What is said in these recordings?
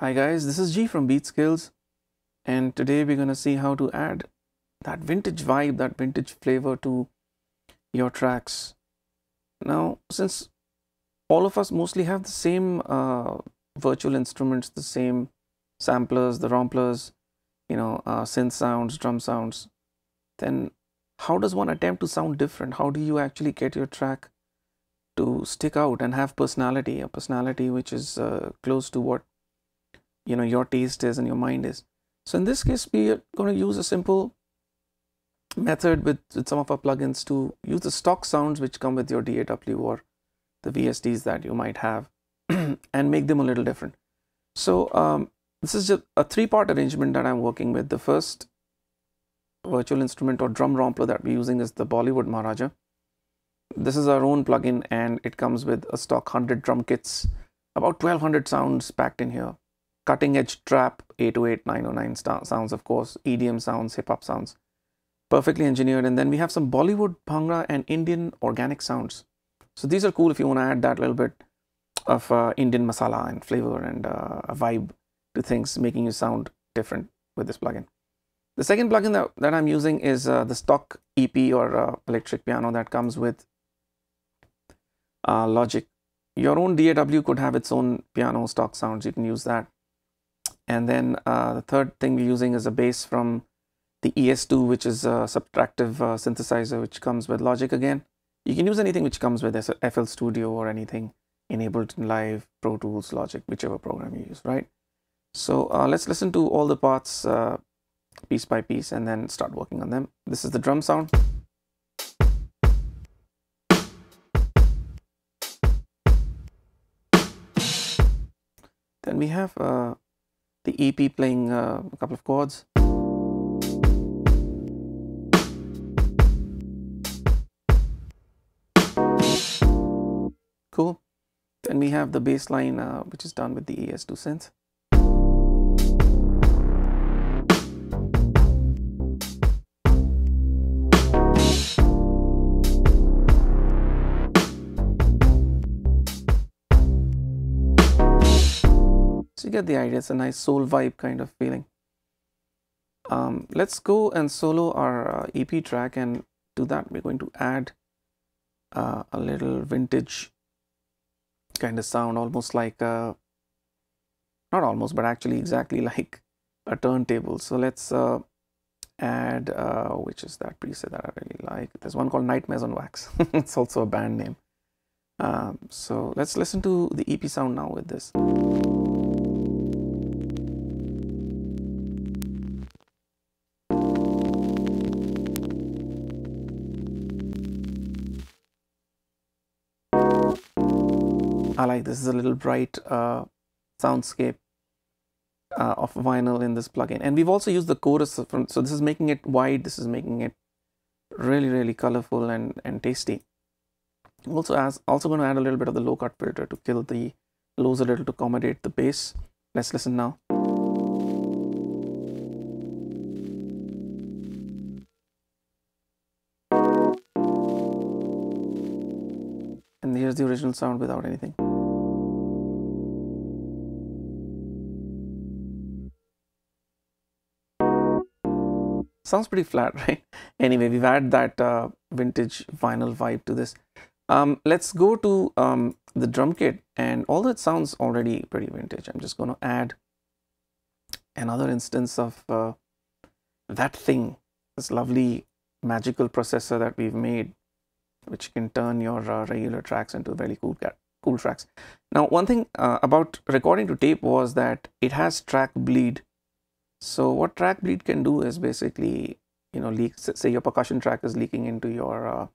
Hi guys, this is G from BeatSkillz, and today we're gonna see how to add that vintage vibe, that vintage flavor to your tracks. Now, since all of us mostly have the same virtual instruments, the same samplers, the romplers, you know, synth sounds, drum sounds, then how does one attempt to sound different? How do you actually get your track to stick out and have personality, a personality which is close to what you know your taste is and your mind is? So in this case, we are going to use a simple method with some of our plugins to use the stock sounds which come with your DAW or the VSTs that you might have and make them a little different. So this is just a three-part arrangement that I'm working with. The first virtual instrument or drum rompler that we're using is the Bollywood Maharaja. This is our own plugin, and it comes with a stock 100 drum kits, about 1200 sounds packed in here. Cutting edge trap, 808, 909 sounds, of course, EDM sounds, hip hop sounds, perfectly engineered. And then we have some Bollywood, Bhangra, and Indian organic sounds. So these are cool if you want to add that little bit of Indian masala and flavor and a vibe to things, making you sound different with this plugin. The second plugin that I'm using is the stock EP or electric piano that comes with Logic. Your own DAW could have its own piano stock sounds, you can use that. And then the third thing we're using is a bass from the ES2, which is a subtractive synthesizer, which comes with Logic again. You can use anything which comes with FL Studio or anything in Ableton Live, Pro Tools, Logic, whichever program you use, right? So let's listen to all the parts piece by piece and then start working on them. This is the drum sound. Then we have the EP playing a couple of chords. Cool. Then we have the bass line, which is done with the ES2 synth. You get the idea, it's a nice soul vibe kind of feeling. Let's go and solo our EP track, and to that we're going to add a little vintage kind of sound, almost like not almost but actually exactly like a turntable. So let's add which is that preset that I really like. There's one called Nightmares on Wax. It's also a band name. So let's listen to the EP sound now with this. I like this. Is a little bright soundscape of vinyl in this plugin, and we've also used the chorus from, so this is making it wide, this is making it really colorful and tasty. I'm also going to add a little bit of the low cut filter to kill the lows a little to accommodate the bass. Let's listen now. And here's the original sound without anything. Sounds pretty flat, right? Anyway, we've added that vintage vinyl vibe to this. Let's go to the drum kit, and although it sounds already pretty vintage, I'm just going to add another instance of That Thing, this lovely magical processor that we've made, which can turn your regular tracks into really cool tracks. Now, one thing about recording to tape was that it has track bleed. So what track bleed can do is basically, you know, leak. Say your percussion track is leaking into your,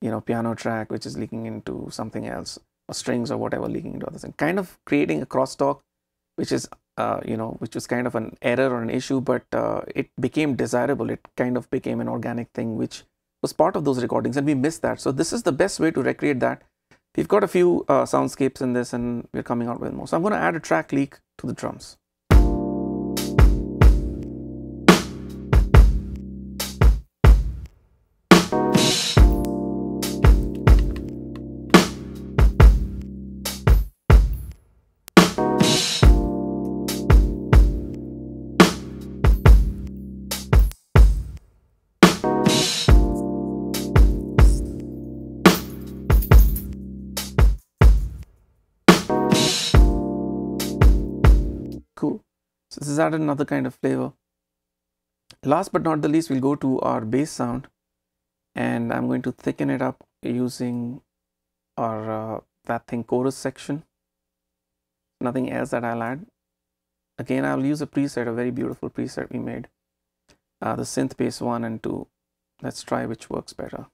you know, piano track, which is leaking into something else, or strings or whatever leaking into other things, kind of creating a crosstalk, which is, you know, which was kind of an error or an issue, but it became desirable. It kind of became an organic thing, which was part of those recordings, and we missed that. So this is the best way to recreate that. We've got a few soundscapes in this, and we're coming out with more. So I'm going to add a track leak to the drums. So this has added another kind of flavor. Last but not the least, we'll go to our bass sound, and I'm going to thicken it up using our That Thing chorus section. Nothing else that I'll add. Again, I'll use a preset, a very beautiful preset we made. The synth bass 1 and 2. Let's try which works better.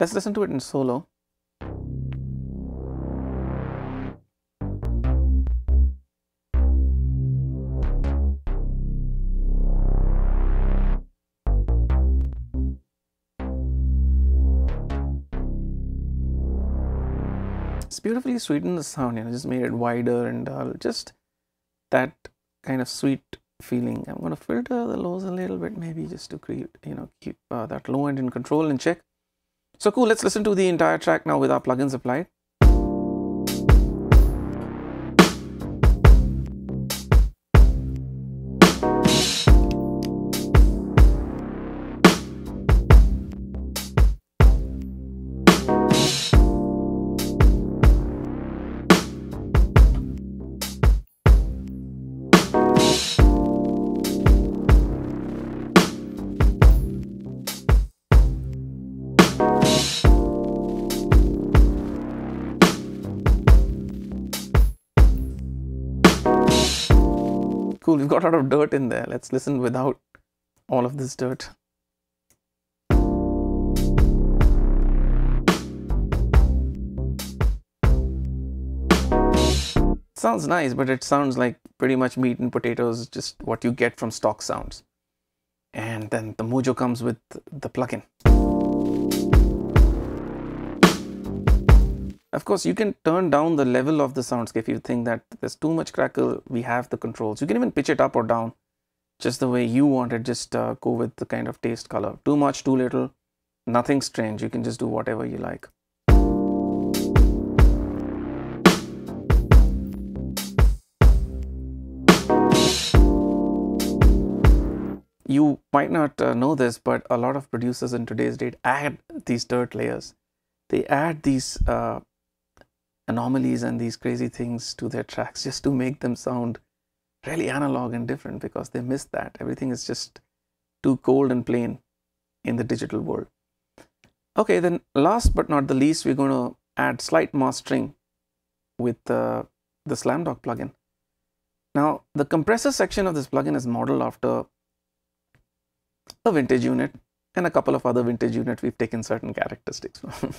Let's listen to it in solo. It's beautifully sweetened the sound, just made it wider and just that kind of sweet feeling. I'm going to filter the lows a little bit, maybe just to create, keep that low end in control and check. So cool, let's listen to the entire track now with our plugins applied. Cool, we've got a lot of dirt in there. Let's listen without all of this dirt. It sounds nice, but it sounds like pretty much meat and potatoes, just what you get from stock sounds. And then the mojo comes with the plugin. Of course, you can turn down the level of the soundscape if you think that there's too much crackle. We have the controls. You can even pitch it up or down just the way you want it. Just go with the kind of taste color. Too much, too little, nothing strange. You can just do whatever you like. You might not know this, but a lot of producers in today's date add these dirt layers. They add these anomalies and these crazy things to their tracks just to make them sound really analog and different, because they miss that. Everything is just too cold and plain in the digital world. Okay, then last but not the least, we're going to add slight mastering with the Slam Dawg plugin. Now, the compressor section of this plugin is modeled after a vintage unit and a couple of other vintage units we've taken certain characteristics from.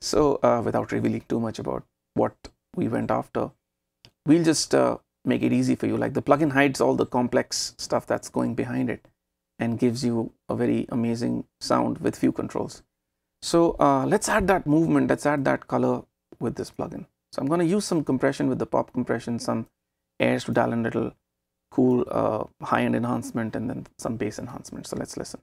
So without revealing too much about what we went after, we'll just make it easy for you. Like, the plugin hides all the complex stuff that's going behind it and gives you a very amazing sound with few controls. So let's add that movement, let's add that color with this plugin. So I'm going to use some compression with the pop compression, some airs to dial in a little cool high-end enhancement, and then some bass enhancement. So let's listen.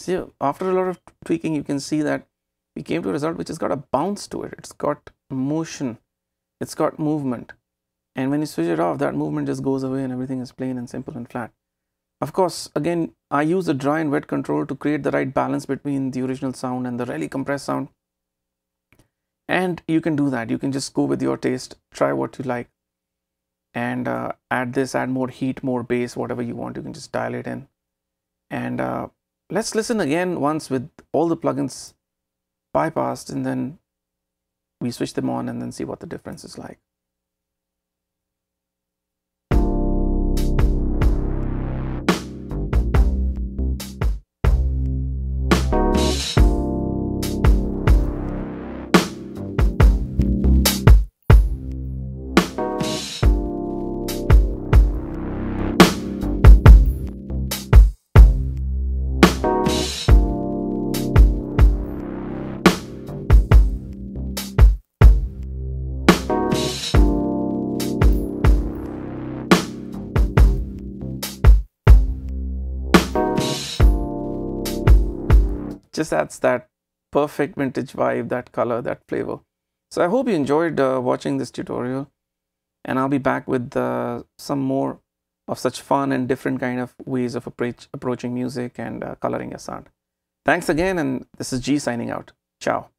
See, after a lot of tweaking, you can see that we came to a result which has got a bounce to it. It's got motion, it's got movement. And when you switch it off, that movement just goes away and everything is plain and simple and flat. Of course, again, I use the dry and wet control to create the right balance between the original sound and the really compressed sound. And you can do that. You can just go with your taste, try what you like, and add this, add more heat, more bass, whatever you want. You can just dial it in. And let's listen again once with all the plugins bypassed, and then we switch them on and then see what the difference is like. Just adds that perfect vintage vibe, that color, that flavor. So I hope you enjoyed watching this tutorial, and I'll be back with some more of such fun and different kind of ways of approaching music and coloring your sound. Thanks again, and this is G signing out. Ciao.